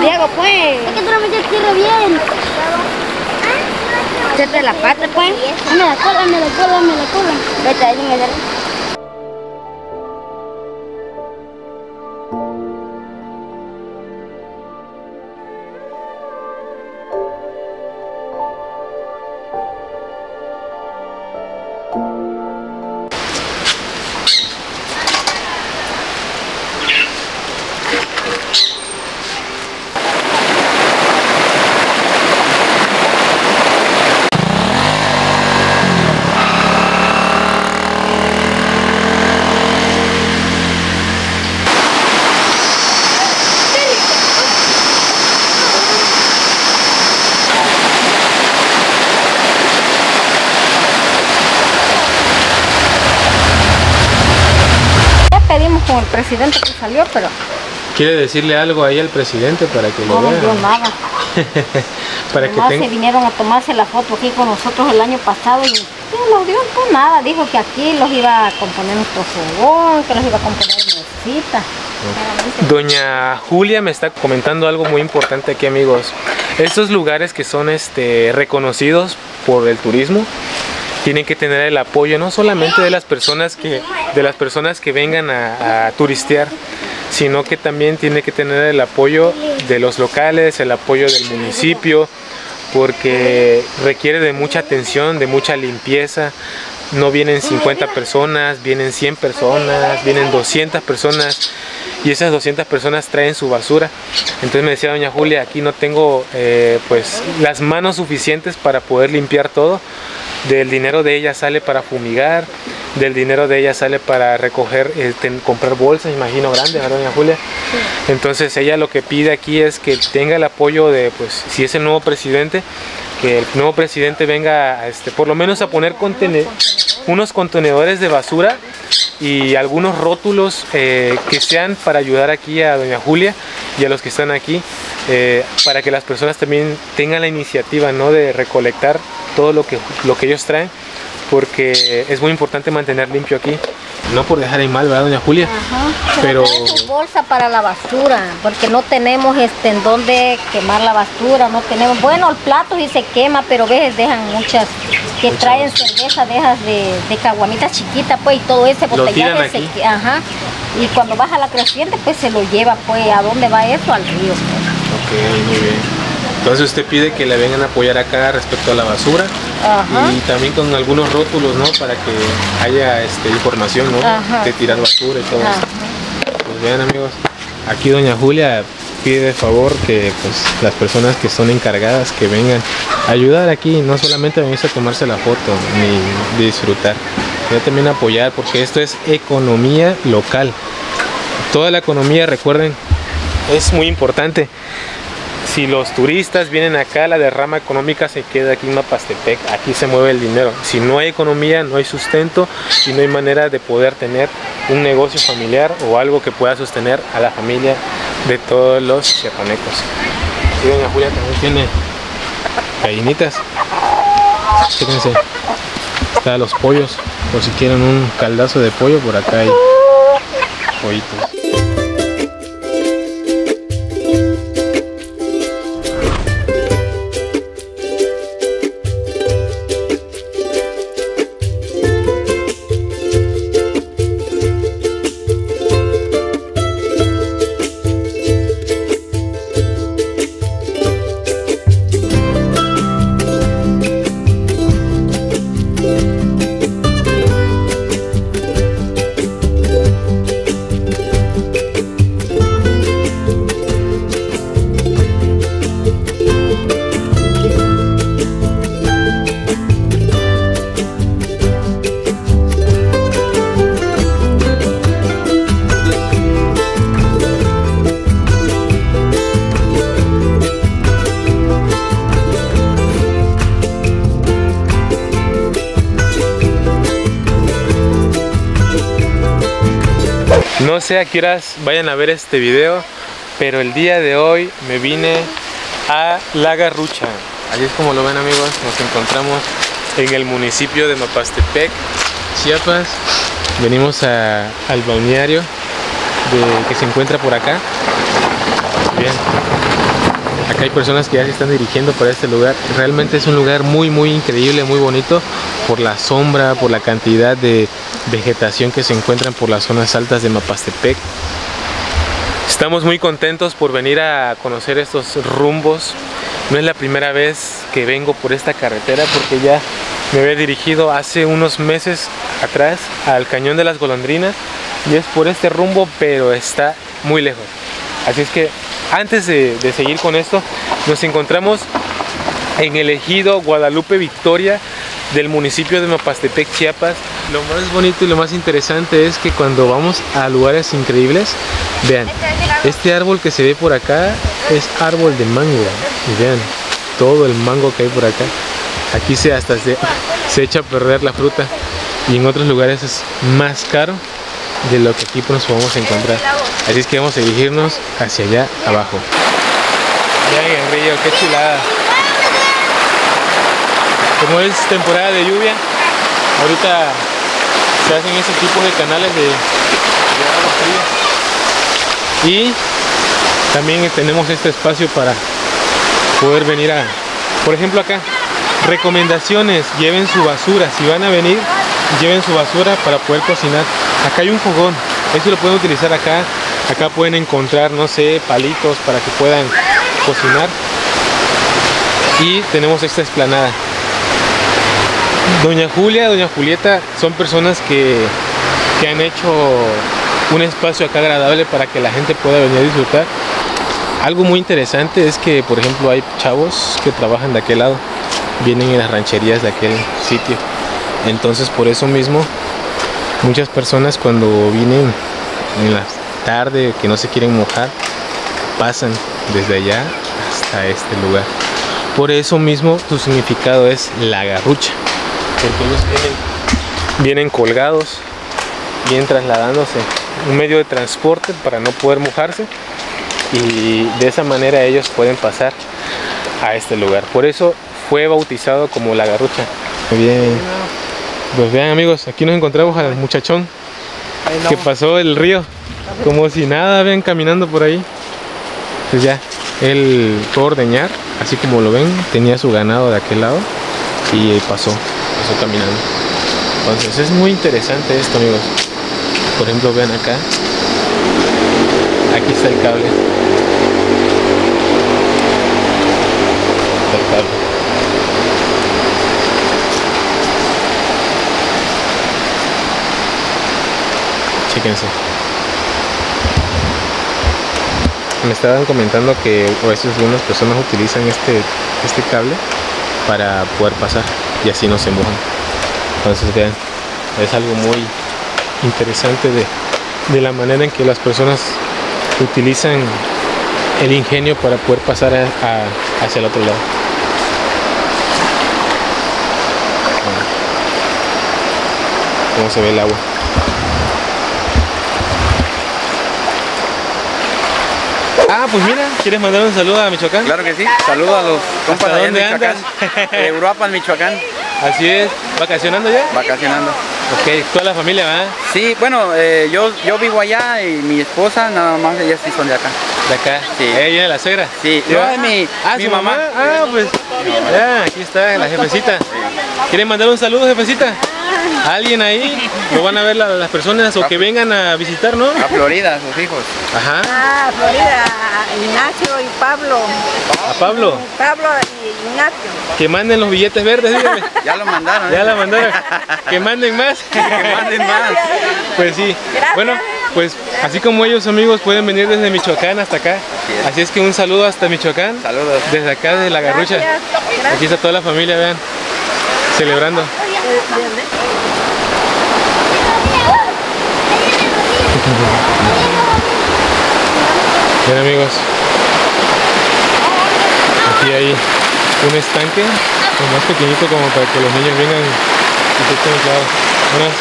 Diego, pues. Es que tú no me echas tierra bien. Echate la pata, pues. Me la cola. Vete, ahí me da. Como el presidente que salió, pero... ¿Quiere decirle algo ahí al presidente para que lo vea? No dio nada. Para que se vinieron a tomarse la foto aquí con nosotros el año pasado y no nos dio pues nada. Dijo que aquí los iba a componer nuestro fogón, que los iba a componer mesitas. Doña Julia me está comentando algo muy importante aquí, amigos. Estos lugares que son reconocidos por el turismo tienen que tener el apoyo no solamente de las personas que vengan a turistear, sino que también tiene que tener el apoyo de los locales, el apoyo del municipio, porque requiere de mucha atención, de mucha limpieza. No vienen 50 personas, vienen 100 personas, vienen 200 personas y esas 200 personas traen su basura. Entonces me decía doña Julia, aquí no tengo pues las manos suficientes para poder limpiar todo. Del dinero de ella sale para fumigar, del dinero de ella sale para recoger, comprar bolsas, imagino grandes, ¿verdad, doña Julia? Sí. Entonces ella lo que pide aquí es que tenga el apoyo de, pues, si es el nuevo presidente, que el nuevo presidente venga a por lo menos a poner unos contenedores de basura y algunos rótulos que sean para ayudar aquí a doña Julia y a los que están aquí, para que las personas también tengan la iniciativa, ¿no?, de recolectar todo lo que ellos traen, porque es muy importante mantener limpio aquí, no por dejar ahí mal, ¿verdad, doña Julia? Ajá. Pero su bolsa para la basura, porque no tenemos en dónde quemar la basura, no tenemos, bueno, el plato sí se quema, pero a veces dejan muchas que traen cerveza, dejas de caguamitas chiquitas, pues, y todo ese botellaje se, ajá, y cuando baja la creciente, pues se lo lleva, pues, ¿a dónde va eso? Al río, pues. Ok, muy bien. Entonces usted pide que le vengan a apoyar acá respecto a la basura. Ajá. Y también con algunos rótulos, ¿no? Para que haya información, ¿no? Ajá. De tirar basura y todo eso. Pues vean, amigos, aquí doña Julia pide de favor que pues, las personas que son encargadas que vengan a ayudar aquí, no solamente venir a tomarse la foto ni disfrutar, sino también apoyar, porque esto es economía local. Toda la economía, recuerden, es muy importante. Si los turistas vienen acá, la derrama económica se queda aquí en Mapastepec, aquí se mueve el dinero. Si no hay economía, no hay sustento y no hay manera de poder tener un negocio familiar o algo que pueda sostener a la familia de todos los chiapanecos. Y doña Julia también tiene gallinitas. Fíjense, están los pollos, por si quieren un caldazo de pollo, por acá hay pollitos. No sé a qué horas vayan a ver este video, pero el día de hoy me vine a La Garrucha. Así es como lo ven, amigos, nos encontramos en el municipio de Mapastepec, Chiapas. Venimos al balneario que se encuentra por acá. Bien. Acá hay personas que ya se están dirigiendo para este lugar. Realmente es un lugar muy, muy increíble, muy bonito por la sombra, por la cantidad de vegetación que se encuentran por las zonas altas de Mapastepec. Estamos muy contentos por venir a conocer estos rumbos. No es la primera vez que vengo por esta carretera, porque ya me había dirigido hace unos meses atrás al Cañón de las Golondrinas, y es por este rumbo, pero está muy lejos. Así es que antes de seguir con esto, nos encontramos en el ejido Guadalupe Victoria del municipio de Mapastepec, Chiapas. Lo más bonito y lo más interesante es que cuando vamos a lugares increíbles, vean, este árbol que se ve por acá es árbol de mango. Y vean, todo el mango que hay por acá. Aquí hasta se echa a perder la fruta, y en otros lugares es más caro de lo que aquí nos vamos a encontrar. Así es que vamos a dirigirnos hacia allá abajo. Miren el río, qué chulada. Como es temporada de lluvia, ahorita se hacen ese tipo de canales de agua fría. Y también tenemos este espacio para poder venir a, por ejemplo, acá. Recomendaciones: lleven su basura. Si van a venir, lleven su basura para poder cocinar. Acá hay un fogón, eso lo pueden utilizar acá. Acá pueden encontrar, no sé, palitos para que puedan cocinar. Y tenemos esta explanada. Doña Julia, Doña Julieta son personas que han hecho un espacio acá agradable para que la gente pueda venir a disfrutar. Algo muy interesante es que, por ejemplo, hay chavos que trabajan de aquel lado, vienen en las rancherías de aquel sitio. Entonces, por eso mismo, muchas personas cuando vienen en la tarde, que no se quieren mojar, pasan desde allá hasta este lugar. Por eso mismo su significado es la garrucha, porque ellos vienen colgados, vienen trasladándose, un medio de transporte para no poder mojarse, y de esa manera ellos pueden pasar a este lugar. Por eso fue bautizado como la garrucha. Muy bien. Pues vean, amigos, aquí nos encontramos al muchachón que pasó el río como si nada, ven, caminando por ahí. Pues ya, él fue a ordeñar, así como lo ven, tenía su ganado de aquel lado y pasó caminando. Entonces es muy interesante esto, amigos. Por ejemplo, vean acá, aquí está el cable. Está el cable. Fíjense. Me estaban comentando que a veces algunas personas utilizan este cable para poder pasar, y así no se mojan. Entonces vean, es algo muy interesante de la manera en que las personas utilizan el ingenio para poder pasar hacia el otro lado. Bueno, cómo se ve el agua. Ah, pues mira, ¿quieres mandar un saludo a Michoacán? Claro que sí, saludo a los compas allá en Michoacán, de Uruapan, Michoacán. Así es, ¿vacacionando ya? Vacacionando. Ok, ¿toda la familia va? Sí, bueno, yo vivo allá, y mi esposa, nada más, ellas sí son de acá. ¿De acá? Sí. ¿Ella viene la suegra? Sí. Yo de mi mamá. Ah, pues, ya, aquí está la jefecita. ¿Quieres mandar un saludo, jefecita? ¿Alguien ahí? ¿Lo van a ver las personas o que vengan a visitar, no? A Florida, sus hijos. Ajá. Ah, Florida, Ignacio y Pablo. ¿A Pablo? Pablo y Ignacio. Que manden los billetes verdes, dígame. Ya lo mandaron. Ya lo mandaron. Que manden más. Que manden más. Pues sí. Gracias. Bueno, pues así como ellos, amigos, pueden venir desde Michoacán hasta acá. Así es que un saludo hasta Michoacán. Saludos. Desde acá, desde La Garrucha. Gracias. Gracias. Aquí está toda la familia, vean. Celebrando. Bien, amigos, aquí hay un estanque, lo más pequeñito, como para que los niños vengan y se estén clavados. Buenos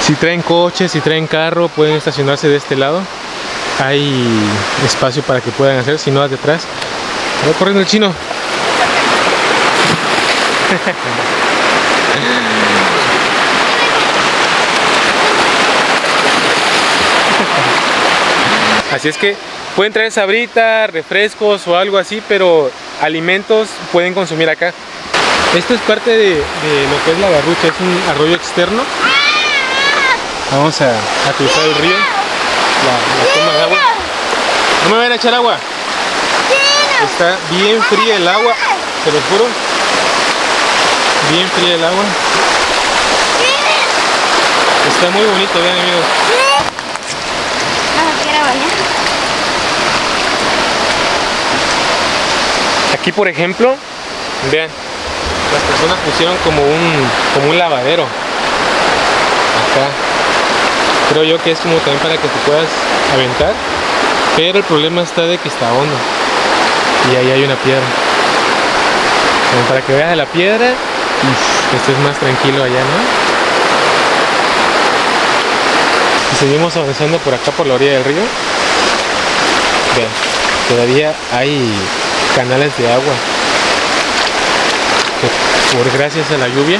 días. Si traen coches, si traen carro, pueden estacionarse de este lado. Hay espacio para que puedan hacer, si no, detrás. Va corriendo el chino. Así es que pueden traer sabritas, refrescos o algo así, pero alimentos pueden consumir acá. Esto es parte de lo que es La Garrucha, es un arroyo externo. Vamos a cruzar el río, la toma de agua. ¿No me van a echar agua? Está bien fría el agua, se lo juro. Bien fría el agua. Está muy bonito, vean amigos. Aquí por ejemplo, vean, las personas pusieron como un lavadero. Acá. Creo yo que es como también para que te puedas aventar. Pero el problema está de que está hondo. Y ahí hay una piedra. Como para que veas la piedra y estés más tranquilo allá, ¿no? Y seguimos avanzando por acá por la orilla del río. Vean, todavía hay canales de agua que por gracias a la lluvia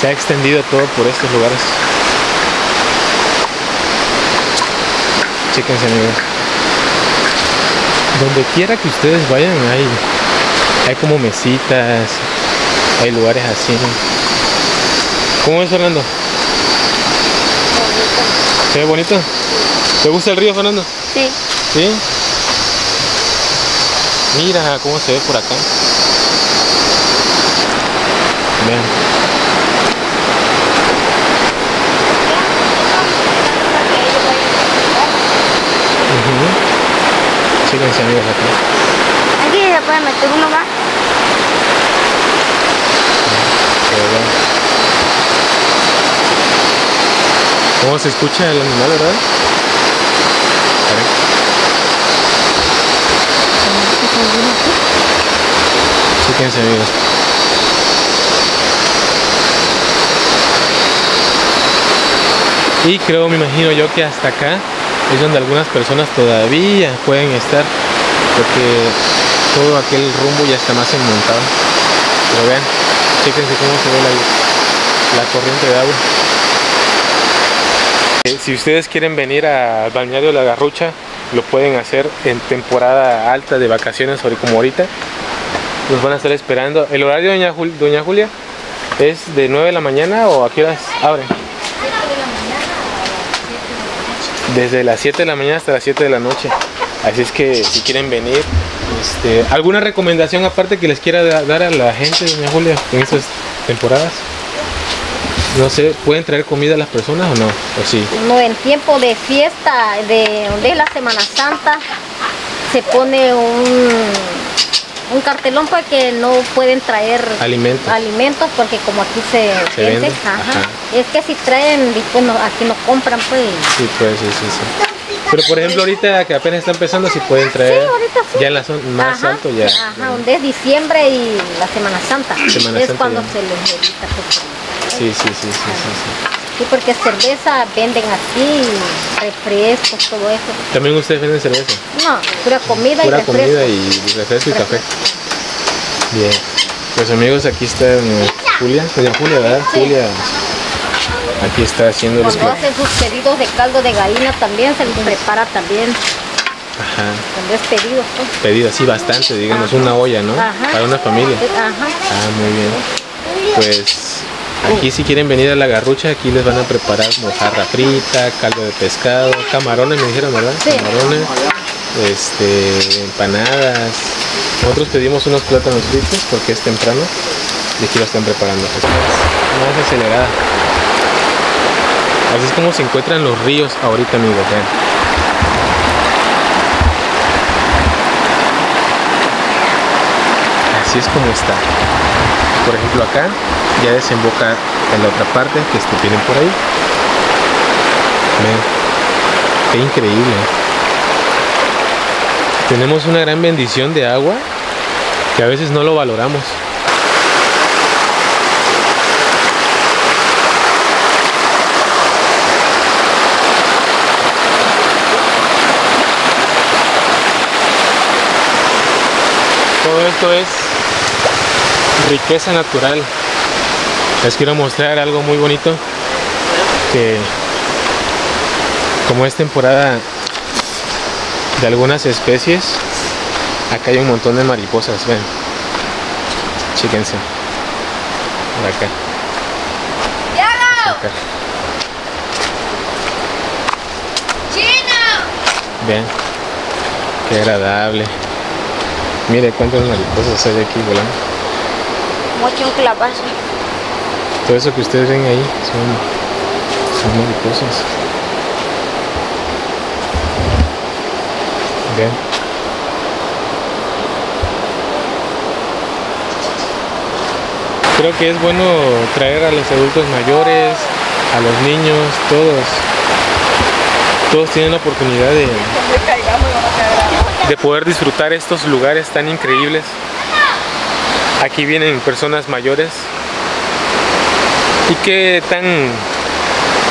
se ha extendido todo por estos lugares. Chéquense amigos, donde quiera que ustedes vayan hay como mesitas, hay lugares así. ¿Cómo ves, Fernando? ¿Se ve bonito? ¿Te gusta el río, Fernando? Sí. ¿Sí? Mira cómo se ve por acá. Vean. Síguense amigos acá. Aquí se puede meter uno más. ¿Cómo se escucha el animal, verdad? Fíjense amigos. Y creo, me imagino yo que hasta acá es donde algunas personas todavía pueden estar, porque todo aquel rumbo ya está más enmontado. Pero vean, chéquense cómo se ve la corriente de agua. Si ustedes quieren venir al balneario La Garrucha, lo pueden hacer en temporada alta de vacaciones, como ahorita. Los van a estar esperando. El horario, doña Julia, es de 9 de la mañana, ¿o a qué horas abren? Desde las 7 de la mañana hasta las 7 de la noche. Así es que si quieren venir, ¿alguna recomendación aparte que les quiera dar a la gente, doña Julia, en estas temporadas? No sé, ¿pueden traer comida a las personas o no? ¿O sí? No, en tiempo de fiesta, de la Semana Santa, se pone un cartelón para que no pueden traer alimentos porque como aquí se vende. Ajá. Es que si traen, pues aquí nos compran, pues. Sí, pues, sí. Pero por ejemplo ahorita que apenas está empezando, si pueden traer, sí, ahorita sí. Ya en la zona más alto ya. Ajá, donde es diciembre y la Semana Santa. Es cuando ya se les evita. Sí. Sí, porque cerveza venden aquí, refrescos, todo eso. ¿También ustedes venden cerveza? No, pura comida y refresco y café. Bien, pues amigos, aquí está doña Julia, ¿verdad? Sí. Julia, aquí está haciendo los... Cuando hacen sus pedidos de caldo de gallina también se los prepara también. Ajá. Cuando es pedido, pues. Pedido, sí, bastante, digamos, una olla, ¿no? Ajá. Para una familia. Ajá. Ah, muy bien. Pues... aquí si quieren venir a La Garrucha, aquí les van a preparar mojarra frita, caldo de pescado, camarones me dijeron, ¿verdad? Sí. Camarones, empanadas. Nosotros pedimos unos plátanos fritos porque es temprano y aquí lo están preparando. Pues más acelerada. Así es como se encuentran los ríos ahorita, amigos. Vean. Así es como está. Por ejemplo acá ya desemboca en la otra parte que vienen por ahí. Vean, qué increíble. Tenemos una gran bendición de agua que a veces no lo valoramos. Todo esto es riqueza natural. Les quiero mostrar algo muy bonito que Como es temporada de algunas especies, acá hay un montón de mariposas, ven, chíquense, por acá. Acá. Ven, qué agradable. Mire cuántas mariposas hay aquí volando. Mucho un clavazo. Todo eso que ustedes ven ahí son mariposas. Ven. Creo que es bueno traer a los adultos mayores, a los niños, todos tienen la oportunidad de poder disfrutar estos lugares tan increíbles. Aquí vienen personas mayores. Y qué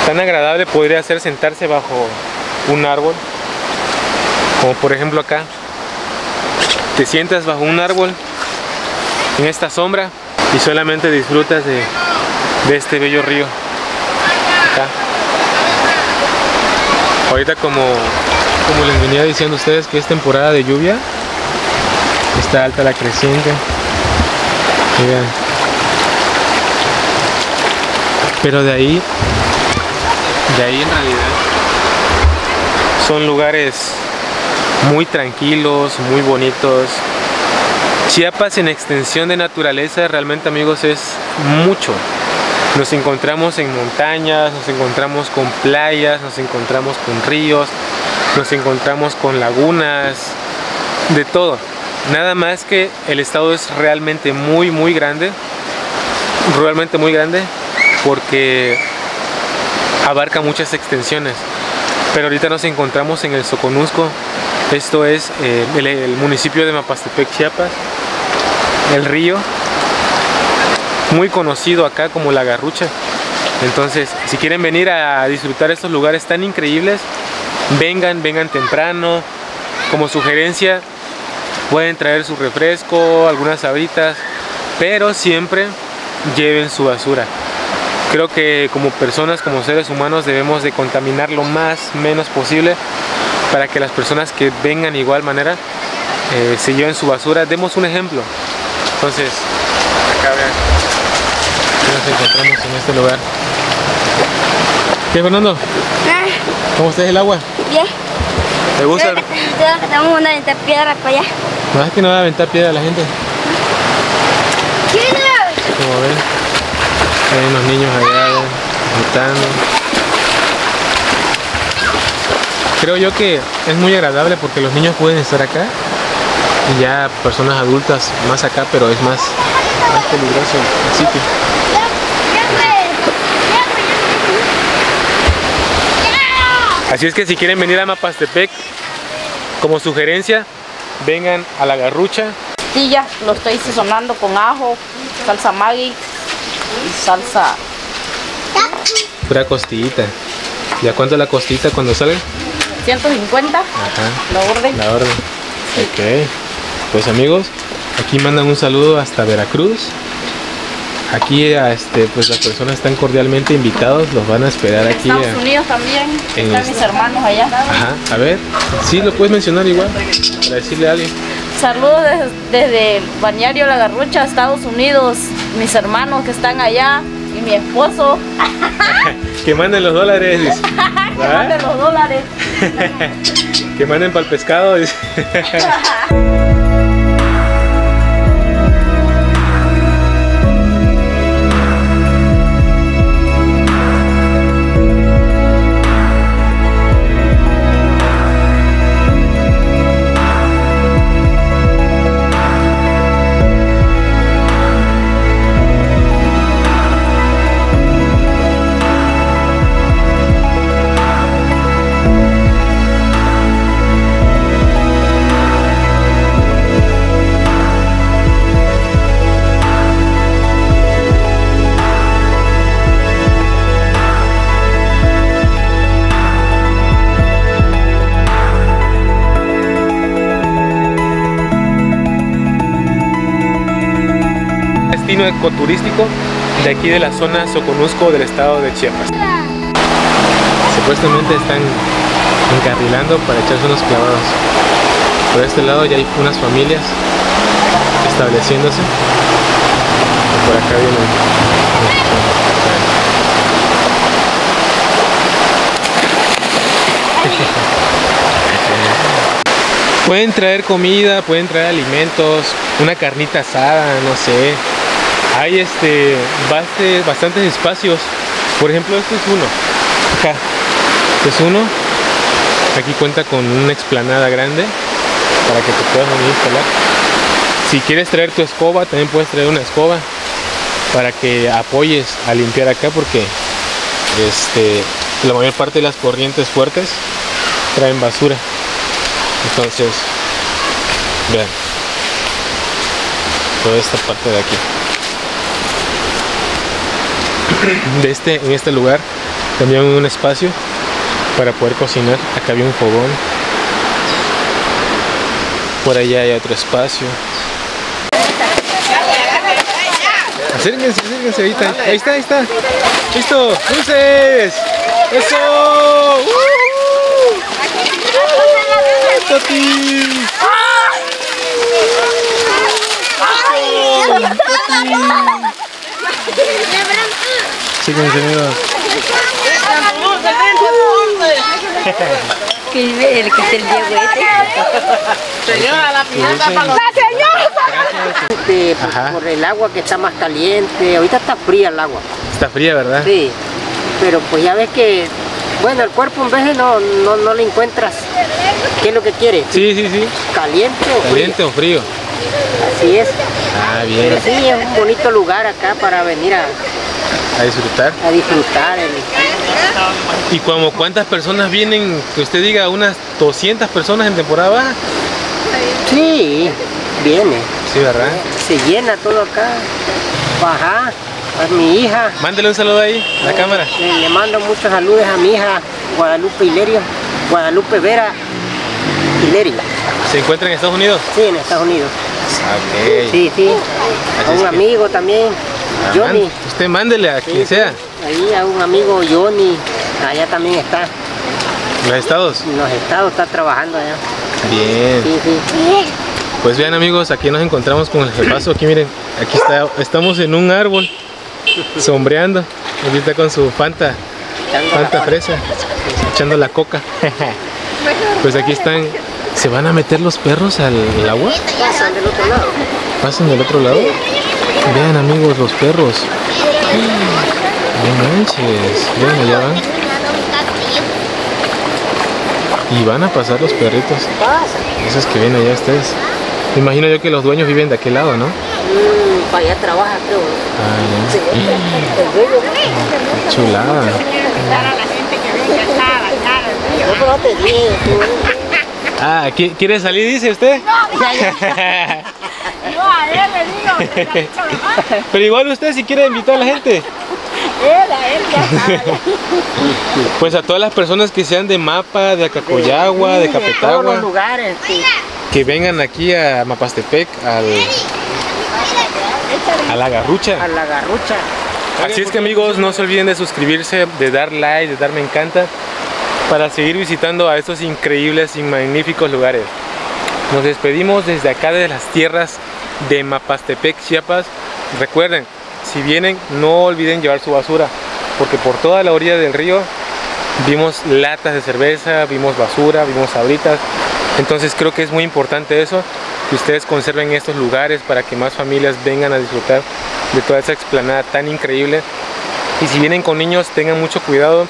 tan agradable podría ser sentarse bajo un árbol. Como por ejemplo acá, te sientas bajo un árbol, en esta sombra, y solamente disfrutas de este bello río. Acá. Ahorita como les venía diciendo a ustedes que es temporada de lluvia, está alta la creciente. Miren. Pero de ahí en realidad son lugares muy tranquilos, muy bonitos. Chiapas en extensión de naturaleza realmente, amigos, es mucho. Nos encontramos en montañas, nos encontramos con playas, nos encontramos con ríos, nos encontramos con lagunas, de todo. Nada más que el estado es realmente muy grande, realmente muy grande, porque abarca muchas extensiones. Pero ahorita nos encontramos en el Soconusco. Esto es el municipio de Mapastepec, Chiapas. El río, muy conocido acá como La Garrucha. Entonces, si quieren venir a disfrutar estos lugares tan increíbles, vengan temprano. Como sugerencia, pueden traer su refresco, algunas abritas, pero siempre lleven su basura. Creo que como personas, como seres humanos, debemos de contaminar lo menos posible para que las personas que vengan de igual manera se lleven su basura. Demos un ejemplo. Entonces, acá vean, nos encontramos en este lugar. ¿Qué, Fernando? ¿Cómo está el agua? Bien. ¿Te gusta? Vamos a aventar piedra para allá. No, es que no va a aventar piedra a la gente. Como ven. Hay unos niños allá gritando. Creo yo que es muy agradable porque los niños pueden estar acá y ya personas adultas más acá, pero es más peligroso el sitio. Así es que si quieren venir a Mapastepec, como sugerencia, vengan a La Garrucha. Tilla, lo estoy sazonando con ajo, salsa Maggi. Salsa pura costillita. ¿Ya cuánto la costillita cuando sale? 150. Ajá. La orden. Sí. Ok. Pues amigos, aquí mandan un saludo hasta Veracruz. Aquí pues las personas están cordialmente invitados, los van a esperar aquí. En Estados Unidos también. Están mis hermanos allá. Ajá. A ver, sí lo puedes mencionar igual para decirle a alguien. Saludos desde el balneario La Garrucha, Estados Unidos, mis hermanos que están allá y mi esposo. Que manden los dólares. Que manden los dólares. Que manden para el pescado. Ecoturístico de aquí de la zona Soconusco del estado de Chiapas. Supuestamente están encarrilando para echarse unos clavados. Por este lado ya hay unas familias estableciéndose. Por acá vienen. Pueden traer comida, pueden traer alimentos, una carnita asada, no sé. Hay bastantes espacios. Por ejemplo, este es uno. Acá. Este es uno. Aquí cuenta con una explanada grande para que te puedas venir a instalar. Si quieres traer tu escoba, también puedes traer una escoba para que apoyes a limpiar acá, porque la mayor parte de las corrientes fuertes traen basura. Entonces, vean toda esta parte de aquí. En este lugar también hay un espacio para poder cocinar. Acá había un fogón. Por allá hay otro espacio. Acérquense, acérquense, ahí está, ¡Listo! ¡Dulces! ¡Eso! ¡Toti! Síguense, amigos. El que es el diaguete. Señora, la piñata para los... por el agua que está más caliente. Ahorita está fría el agua. Está fría, ¿verdad? Sí. Pero pues ya ves que... Bueno, el cuerpo en vez de no le encuentras qué es lo que quiere. Sí, sí, sí. ¿Caliente o frío? Caliente o frío. Así es. Ah, bien. Pero sí, es un bonito lugar acá para venir a disfrutar. A disfrutar. ¿Y como cuántas personas vienen? Que usted diga, unas 200 personas en temporada baja. Sí, viene. Sí, ¿verdad? Se llena todo acá. Baja. A mi hija. Mándele un saludo ahí, la cámara. Le mando muchos saludos a mi hija Guadalupe Hilerio, Guadalupe Vera Hilerio. ¿Se encuentra en Estados Unidos? Sí, en Estados Unidos. Okay. Sí, sí. Así a un amigo también, Johnny. Usted mándele a quien sea. Ahí a un amigo Johnny, allá también está. ¿En los estados? En los estados está trabajando allá. Bien. Sí, sí. Pues vean, amigos, aquí nos encontramos con el jefazo. Aquí miren, aquí está, estamos en un árbol. Sombreando, aquí está con su Fanta fresa, echando la coca. Pues aquí están. ¿Se van a meter los perros al agua? Pasan del otro lado. ¿Pasan del otro lado? Vean, amigos, los perros. No manches. Vean, allá van. Y van a pasar los perritos. Esos que ven allá ustedes. Me imagino yo que los dueños viven de aquel lado, ¿no? Para allá trabaja, creo. Ah, sí. Qué chulada. Ah, ¿quiere salir, dice usted? No, a él le digo. Pero igual usted si quiere invitar a la gente. Pues a todas las personas que sean de Mapa, de Acacoyagua, de Capetagua. Todos los lugares. Que vengan aquí a Mapastepec, a La Garrucha. A La Garrucha. Así es que, amigos, no se olviden de suscribirse, de dar like, de dar me encanta, para seguir visitando a estos increíbles y magníficos lugares. Nos despedimos desde acá, de las tierras de Mapastepec, Chiapas. Recuerden, si vienen, no olviden llevar su basura, porque por toda la orilla del río vimos latas de cerveza, vimos basura, vimos sabritas. Entonces creo que es muy importante eso, que ustedes conserven estos lugares para que más familias vengan a disfrutar de toda esa explanada tan increíble. Y si vienen con niños, tengan mucho cuidado,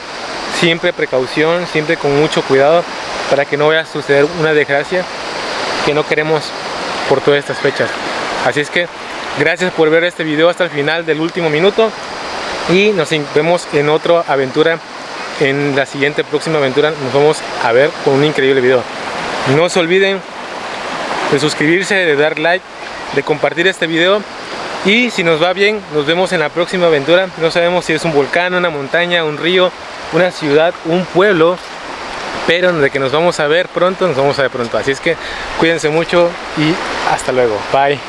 siempre precaución, siempre con mucho cuidado, para que no vaya a suceder una desgracia que no queremos por todas estas fechas. Así es que gracias por ver este video hasta el final del último minuto, y nos vemos en otra aventura, en la siguiente próxima aventura nos vamos a ver con un increíble video. No se olviden de suscribirse, de dar like, de compartir este video, y si nos va bien, nos vemos en la próxima aventura. No sabemos si es un volcán, una montaña, un río, una ciudad, un pueblo, pero de que nos vamos a ver pronto, nos vamos a ver pronto. Así es que cuídense mucho y hasta luego. Bye.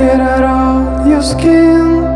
get it on your skin.